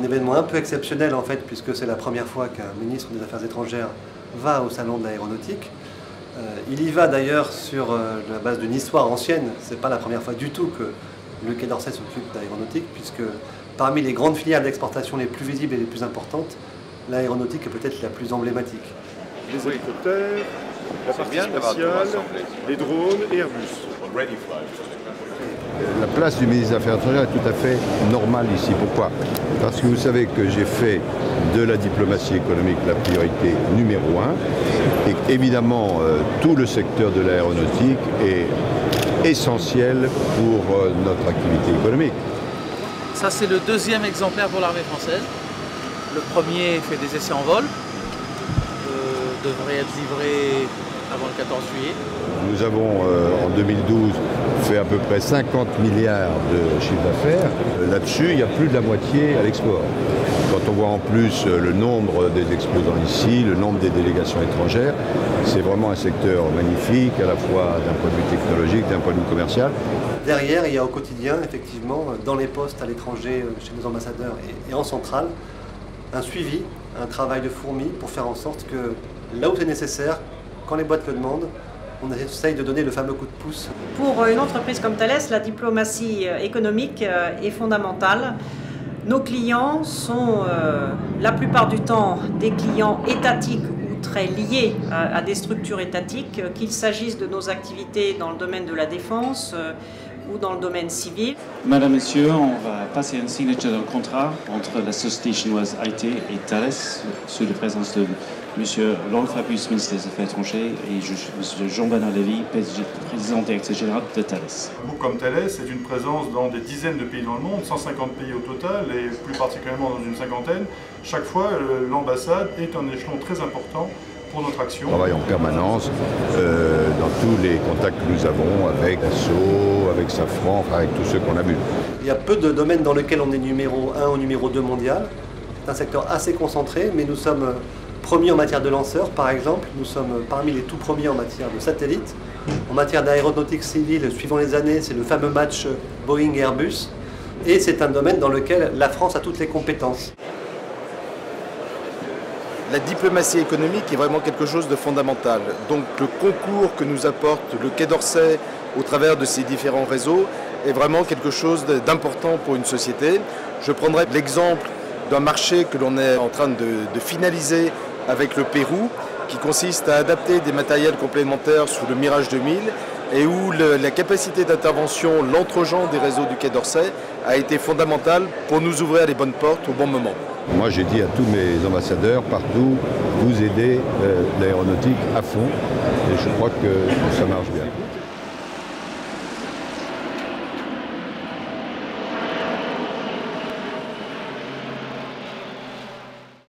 un événement un peu exceptionnel en fait, puisque c'est la première fois qu'un ministre des Affaires étrangères va au salon de l'aéronautique. Il y va d'ailleurs sur la base d'une histoire ancienne. Ce n'est pas la première fois du tout que le Quai d'Orsay s'occupe d'aéronautique, puisque parmi les grandes filières d'exportation les plus visibles et les plus importantes, l'aéronautique est peut-être la plus emblématique. Les hélicoptères, la partie spatiale, les drones et Airbus. La place du ministre des Affaires étrangères est tout à fait normale ici. Pourquoi? Parce que vous savez que j'ai fait de la diplomatie économique la priorité numéro 1. Et évidemment, tout le secteur de l'aéronautique est essentiel pour notre activité économique. Ça, c'est le deuxième exemplaire pour l'armée française. Le premier fait des essais en vol. Devrait être livré avant le 14 juillet. Nous avons en 2012 fait à peu près 50 milliards de chiffre d'affaires. Là-dessus, il y a plus de la moitié à l'export. Quand on voit en plus le nombre des exposants ici, le nombre des délégations étrangères, c'est vraiment un secteur magnifique, à la fois d'un point de vue technologique, d'un point de vue commercial. Derrière, il y a au quotidien, effectivement, dans les postes à l'étranger, chez nos ambassadeurs et en centrale, un suivi, un travail de fourmi pour faire en sorte que là où c'est nécessaire, quand les boîtes le demandent, on essaye de donner le fameux coup de pouce. Pour une entreprise comme Thales, la diplomatie économique est fondamentale. Nos clients sont la plupart du temps des clients étatiques ou très liés à des structures étatiques, qu'il s'agisse de nos activités dans le domaine de la défense ou dans le domaine civil. Madame, Monsieur, on va passer une signature d'un contrat entre la société chinoise IT et Thales, sous la présence de Monsieur Laurent Fabius, ministre des Affaires étrangères, et Monsieur Jean-Bernard Lévy, président directeur général de Thales. Comme Thales, c'est une présence dans des dizaines de pays dans le monde, 150 pays au total, et plus particulièrement dans une cinquantaine. Chaque fois, l'ambassade est un échelon très important pour notre action. On travaille en permanence dans tous les contacts que nous avons avec ASSO, avec Safran, avec tous ceux qu'on a vus. Il y a peu de domaines dans lesquels on est numéro 1 ou numéro 2 mondial. C'est un secteur assez concentré, mais nous sommes premiers en matière de lanceurs, par exemple. Nous sommes parmi les tout premiers en matière de satellites. En matière d'aéronautique civile, suivant les années, c'est le fameux match Boeing-Airbus. Et c'est un domaine dans lequel la France a toutes les compétences. La diplomatie économique est vraiment quelque chose de fondamental. Donc le concours que nous apporte le Quai d'Orsay au travers de ses différents réseaux est vraiment quelque chose d'important pour une société. Je prendrai l'exemple d'un marché que l'on est en train de finaliser avec le Pérou, qui consiste à adapter des matériels complémentaires sous le Mirage 2000 et où la capacité d'intervention, l'entregent des réseaux du Quai d'Orsay a été fondamentale pour nous ouvrir les bonnes portes au bon moment. Moi, j'ai dit à tous mes ambassadeurs, partout, vous aidez l'aéronautique à fond. Et je crois que ça marche bien.